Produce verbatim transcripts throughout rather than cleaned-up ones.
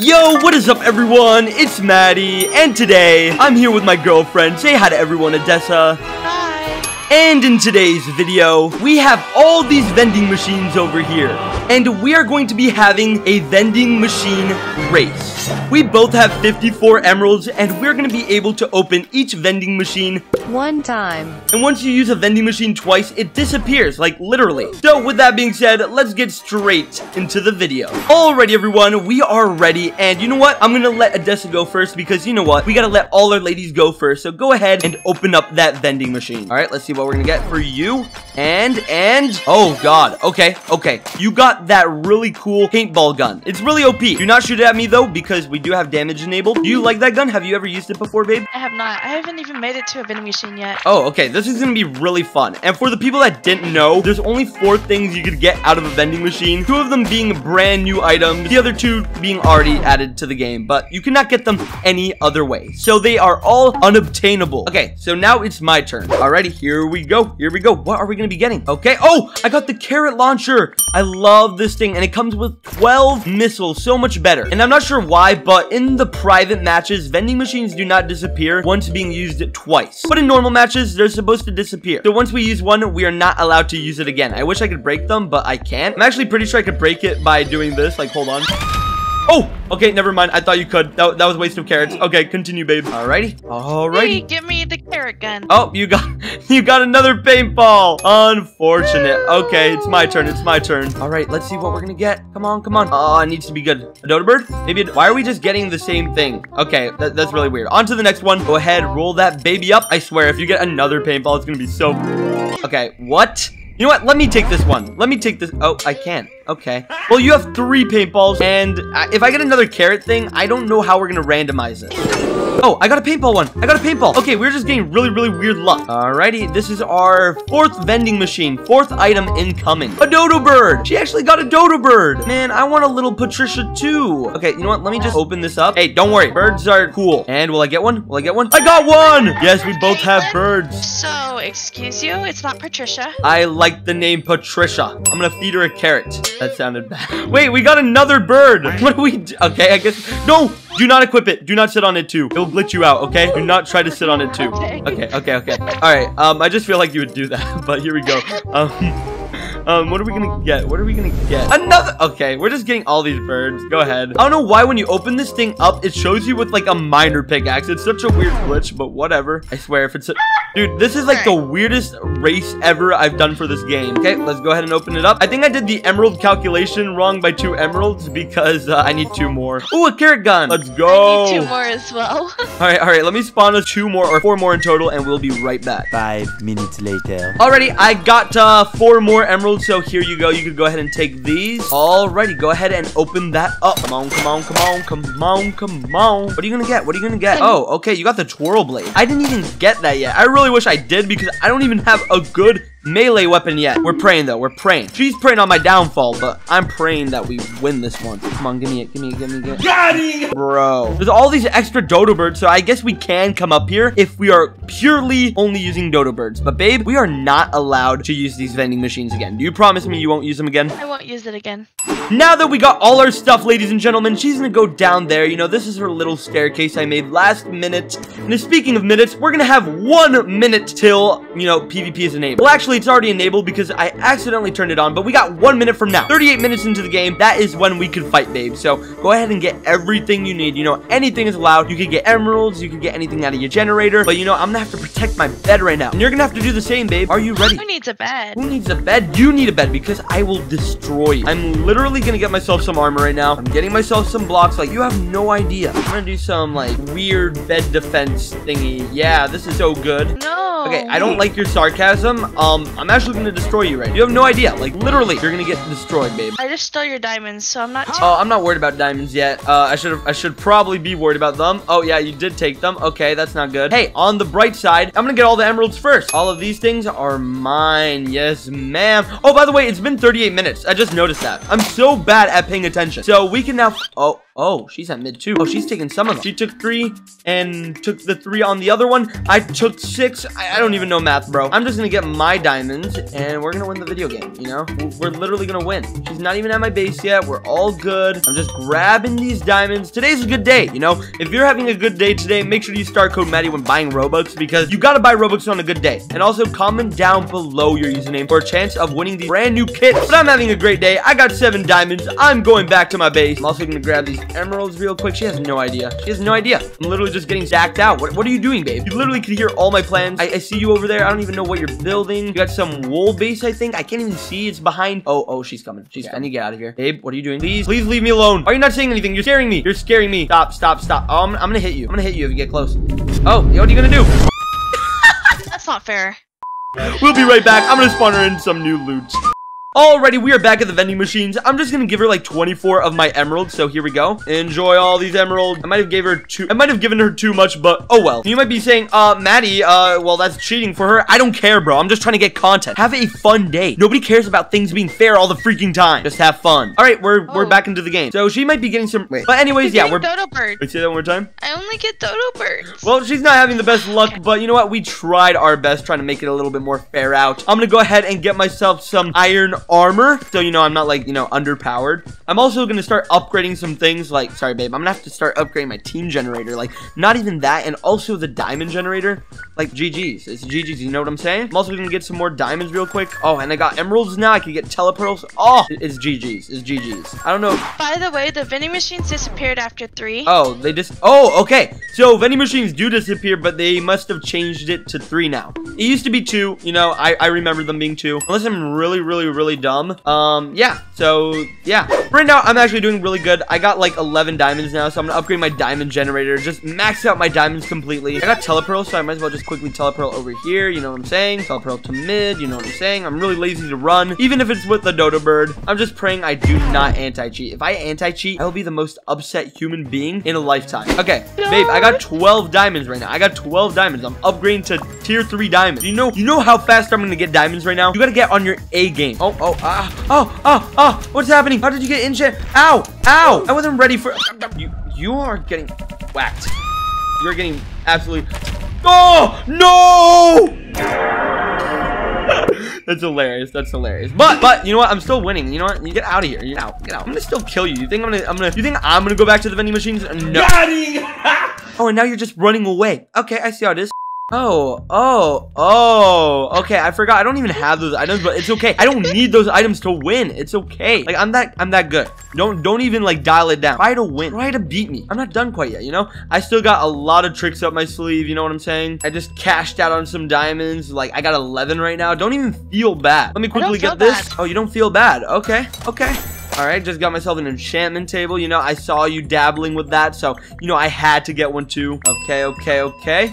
Yo, what is up everyone? It's Matty, and today I'm here with my girlfriend. Say hi to everyone, Odessa. Hi. And in today's video, we have all these vending machines over here, and we are going to be having a vending machine race. We both have fifty-four emeralds, and we're going to be able to open each vending machine one time. And once you use a vending machine twice, it disappears, like literally. So with that being said, let's get straight into the video. Alrighty everyone, we are ready, and you know what? I'm gonna let Odessa go first because you know what? We gotta let all our ladies go first, so go ahead and open up that vending machine. Alright, let's see what we're gonna get for you. And, and, oh god, okay, okay. You got that really cool paintball gun. It's really O P. Do not shoot it at me though, because we do have damage enabled. Do you like that gun? Have you ever used it before, babe? I have not. I haven't even made it to a vending machine yet. Oh, okay. This is gonna be really fun. And for the people that didn't know, there's only four things you could get out of a vending machine. Two of them being brand new items, the other two being already added to the game, but you cannot get them any other way. So they are all unobtainable. Okay, so now it's my turn. Alrighty, here we go. Here we go. What are we gonna be getting? Okay. Oh, I got the carrot launcher. I love this thing, and it comes with twelve missiles. So much better. And I'm not sure why, but in the private matches, vending machines do not disappear once being used twice. But in normal matches, they're supposed to disappear. So once we use one, we are not allowed to use it again. I wish I could break them, but I can't. I'm actually pretty sure I could break it by doing this. Like, hold on. Oh, okay, never mind. I thought you could. That, that was a waste of carrots. Okay, continue, babe. Alrighty. Alrighty. Hey, give me the carrot gun. Oh, you got you got another paintball. Unfortunate. Woo. Okay, it's my turn. It's my turn. Alright, let's see what we're gonna get. Come on, come on. Oh, it needs to be good. A dodo bird? Maybe it, why are we just getting the same thing? Okay, that, that's really weird. On to the next one. Go ahead, roll that baby up. I swear, if you get another paintball, it's gonna be so... Okay, what? You know what? Let me take this one. Let me take this. Oh, I can't. Okay. Well, you have three paintballs, and if I get another carrot thing, I don't know how we're gonna randomize it. Oh, I got a paintball one. I got a paintball. Okay, we're just getting really, really weird luck. Alrighty, this is our fourth vending machine. Fourth item incoming. A dodo bird. She actually got a dodo bird. Man, I want a little Patricia too. Okay, you know what? Let me just open this up. Hey, don't worry. Birds are cool. And will I get one? Will I get one? I got one! Yes, we both have birds. So, excuse you, it's not Patricia. I like the name Patricia. I'm gonna feed her a carrot. That sounded bad. Wait, we got another bird. What do we do? Okay, I guess. No, do not equip it. Do not sit on it too. It'll glitch you out, okay? Do not try to sit on it too. Okay, okay, okay. okay. All right, um, I just feel like you would do that, but here we go. Um... Um, what are we gonna get? What are we gonna get? Another- Okay, we're just getting all these birds. Go ahead. I don't know why when you open this thing up, it shows you with, like, a minor pickaxe. It's such a weird glitch, but whatever. I swear, if it's a- Dude, this is, like, the weirdest race ever I've done for this game. Okay, let's go ahead and open it up. I think I did the emerald calculation wrong by two emeralds because uh, I need two more. Ooh, a carrot gun. Let's go. I need two more as well. all right, all right. Let me spawn us two more or four more in total, and we'll be right back. Five minutes later. Alrighty, I got uh, four more emeralds. So here you go. You can go ahead and take these. Alrighty, go ahead and open that up. Come on, come on, come on, come on, come on. What are you gonna get? What are you gonna get? Oh, okay, you got the twirl blade. I didn't even get that yet. I really wish I did because I don't even have a good melee weapon yet. We're praying though, we're praying. She's praying on my downfall, but I'm praying that we win this one. Come on, give me it, give me it, give me it. Got it! Bro. There's all these extra dodo birds, so I guess we can come up here if we are purely only using dodo birds. But babe, we are not allowed to use these vending machines again. Do you promise me you won't use them again? I won't use it again. Now that we got all our stuff, ladies and gentlemen, she's gonna go down there. You know, this is her little staircase I made last minute. And speaking of minutes, we're gonna have one minute till, you know, PvP is enabled. Well, actually, it's already enabled because I accidentally turned it on, but we got one minute from now. thirty-eight minutes into the game, that is when we could fight, babe. So go ahead and get everything you need. You know, anything is allowed. You could get emeralds, you could get anything out of your generator, but you know, I'm gonna have to protect my bed right now. And you're gonna have to do the same, babe. Are you ready? Who needs a bed? Who needs a bed? You need a bed because I will destroy you. I'm literally gonna get myself some armor right now. I'm getting myself some blocks. Like, you have no idea. I'm gonna do some like weird bed defense thingy. Yeah, this is so good. No. Okay, I don't like your sarcasm. Um, I'm actually gonna destroy you right now. You have no idea. Like, literally, you're gonna get destroyed, babe. I just stole your diamonds, so I'm not. Oh, uh, I'm not worried about diamonds yet. Uh, I should I should probably be worried about them. Oh yeah, you did take them. Okay, that's not good. Hey, on the bright side, I'm gonna get all the emeralds first. All of these things are mine. Yes, ma'am. Oh, by the way, it's been thirty-eight minutes. I just noticed that. I'm so bad at paying attention. So we can now. Oh. Oh, she's at mid two. Oh, she's taking some of them. She took three and took the three on the other one. I took six. I, I don't even know math, bro. I'm just going to get my diamonds, and we're going to win the video game, you know? We're literally going to win. She's not even at my base yet. We're all good. I'm just grabbing these diamonds. Today's a good day, you know? If you're having a good day today, make sure you star code Matty when buying Robux, because you got to buy Robux on a good day. And also, comment down below your username for a chance of winning these brand new kits. But I'm having a great day. I got seven diamonds. I'm going back to my base. I'm also going to grab these emeralds real quick. She has no idea. She has no idea. I'm literally just getting zacked out. What, what are you doing, babe? You literally could hear all my plans. I, I see you over there. I don't even know what you're building. You got some wool base, I think. I can't even see. It's behind. Oh, oh, she's coming. She's yeah. I need to get out of here. Babe, what are you doing? Please, please leave me alone. Why are you not saying anything? You're scaring me. You're scaring me. Stop, stop, stop. Oh, I'm, I'm gonna hit you. I'm gonna hit you if you get close. Oh, what are you gonna do? That's not fair. We'll be right back. I'm gonna spawn her in some new loot. Alrighty, we are back at the vending machines. I'm just gonna give her like twenty-four of my emeralds, so here we go. Enjoy all these emeralds. I might have gave her too- I might have given her too much, but oh well. You might be saying, uh, Matty, uh, well, that's cheating for her. I don't care, bro. I'm just trying to get content. Have a fun day. Nobody cares about things being fair all the freaking time. Just have fun. Alright, we're- oh. we're back into the game. So she might be getting some- wait. But anyways, yeah, we're- dodo birds. Wait, say that one more time. I only get dodo birds. Well, she's not having the best luck, but you know what? We tried our best trying to make it a little bit more fair out. I'm gonna go ahead and get myself some iron armor, so you know I'm not like, you know, underpowered. I'm also gonna start upgrading some things. Like, sorry babe, I'm gonna have to start upgrading my team generator. Like, not even that, and also the diamond generator. Like, G G's, it's G G's, you know what I'm saying? I'm also gonna get some more diamonds real quick. Oh, and I got emeralds now. I can get telepearls. Oh, it's G G's, it's G G's. I don't know. By the way, the vending machines disappeared after three. Oh, they just oh okay, so vending machines do disappear, but they must have changed it to three now. It used to be two, you know. I, I remember them being two, unless I'm really really really dumb. Um yeah, so yeah, right now I'm actually doing really good. I got like eleven diamonds now, so I'm gonna upgrade my diamond generator, just max out my diamonds completely. I got telepearl, so I might as well just quickly telepearl over here, you know what I'm saying? Telepearl to mid, you know what I'm saying? I'm really lazy to run, even if it's with the dodo bird. I'm just praying I do not anti-cheat. If I anti-cheat, I will be the most upset human being in a lifetime. Okay, babe, I got twelve diamonds right now. I got twelve diamonds. I'm upgrading to tier three diamonds. You know, you know how fast I'm gonna get diamonds right now? You gotta get on your A game. Oh, oh, ah, oh, oh, oh, what's happening? How did you get injured? Ow, ow, I wasn't ready for, you, you are getting whacked. You're getting absolutely, oh, no! That's hilarious, that's hilarious. But, but, you know what, I'm still winning. You know what, you get out of here, you out, get out. I'm gonna still kill you. You think I'm gonna, I'm gonna, you think I'm gonna go back to the vending machines? No. Oh, and now you're just running away. Okay, I see how it is. Oh, oh, oh, okay, I forgot. I don't even have those items, but it's okay. I don't need those items to win. It's okay. Like, I'm that, I'm that good. Don't, don't even, like, dial it down. Try to win. Try to beat me. I'm not done quite yet, you know? I still got a lot of tricks up my sleeve, you know what I'm saying? I just cashed out on some diamonds. Like, I got eleven right now. Don't even feel bad. Let me quickly get this. Oh, you don't feel bad. Okay, okay. All right, just got myself an enchantment table. You know, I saw you dabbling with that, so, you know, I had to get one, too. Okay, okay, okay.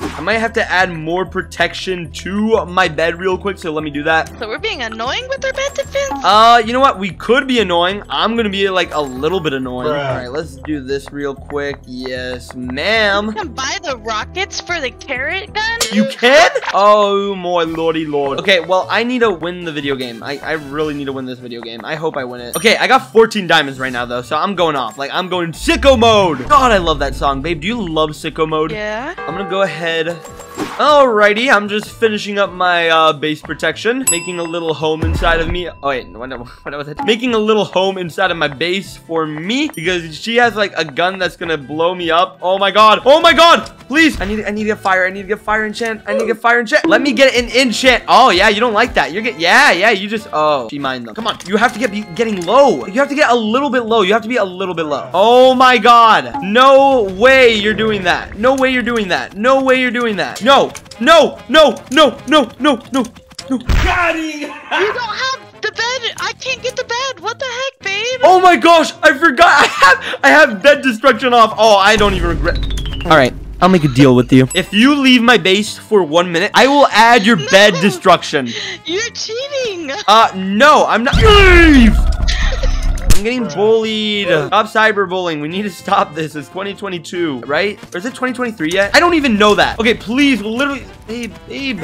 I might have to add more protection to my bed real quick, so let me do that. So we're being annoying with our bed defense? Uh, you know what? We could be annoying. I'm gonna be, like, a little bit annoying. Bruh. All right, let's do this real quick. Yes, ma'am. You can buy the rockets for the carrot gun? You can? Oh, my lordy lord. Okay, well, I need to win the video game. I, I really need to win this video game. I hope I win it. Okay, I got fourteen diamonds right now, though, so I'm going off. Like, I'm going sicko mode. God, I love that song. Babe, do you love sicko mode? Yeah. I'm gonna go ahead. Alrighty, I'm just finishing up my uh, base protection, making a little home inside of me. Oh wait, what, what was it? Making a little home inside of my base for me, because she has like a gun that's gonna blow me up. Oh my god! Oh my god! Please! I need, I need to get fire. I need to get fire enchant. I need to get fire enchant. Let me get an enchant. Oh yeah, you don't like that. You're get yeah, yeah. You just oh, she mined them. Come on, you have to get be getting low. You have to get a little bit low. You have to be a little bit low. Oh my god! No way you're doing that. No way you're doing that. No way you're doing that. No, no, no, no, no, no, no, no. Got it. You don't have the bed. I can't get the bed. What the heck, babe? Oh my gosh, I forgot. I have, I have bed destruction off. Oh, I don't even regret. All right. I'll make a deal with you. If you leave my base for one minute, I will add your no, bed destruction. You're cheating. Uh, no, I'm not. Leave. I'm getting bullied. Stop cyberbullying. We need to stop this. It's twenty twenty-two, right? Or is it twenty twenty-three yet? I don't even know that. Okay, please, literally, babe, babe.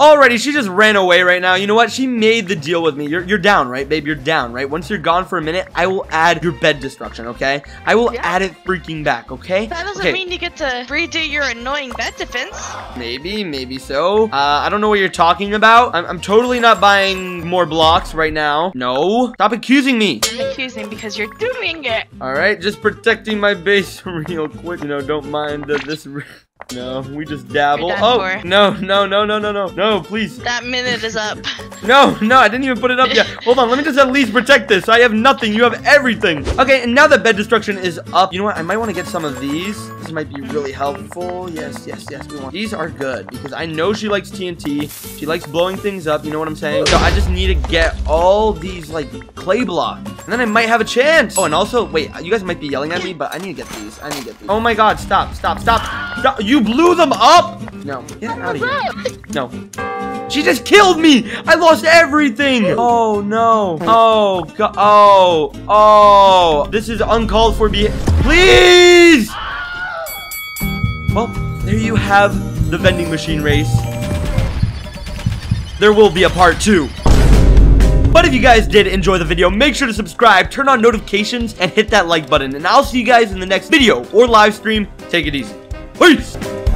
Alrighty, she just ran away right now. You know what? She made the deal with me. You're, you're down, right, babe? You're down, right? Once you're gone for a minute, I will add your bed destruction, okay? I will yeah. add it freaking back, okay? That doesn't okay. mean you get to redo your annoying bed defense. Maybe, maybe so. Uh, I don't know what you're talking about. I'm, I'm totally not buying more blocks right now. No. Stop accusing me. I'm accusing because you're doing it. Alright, just protecting my base real quick. You know, don't mind uh, this... No, we just dabble. Oh, for. no, no, no, no, no, no, no, please. That minute is up. No, no, I didn't even put it up yet. Hold on, let me just at least protect this. I have nothing. You have everything. Okay, and now that bed destruction is up, you know what? I might want to get some of these. This might be really helpful. Yes, yes, yes, we want. These are good because I know she likes T N T. She likes blowing things up. You know what I'm saying? So I just need to get all these, like, clay blocks, and then I might have a chance. Oh, and also, wait, you guys might be yelling at me, but I need to get these. I need to get these. Oh, my God. Stop, stop, stop. stop. You blew them up? No. Get out of here. No. She just killed me. I lost everything. Oh, no. Oh, God. Oh. Oh. This is uncalled for behavior. Please. Well, there you have the vending machine race. There will be a part two. But if you guys did enjoy the video, make sure to subscribe, turn on notifications, and hit that like button. And I'll see you guys in the next video or live stream. Take it easy. Peace!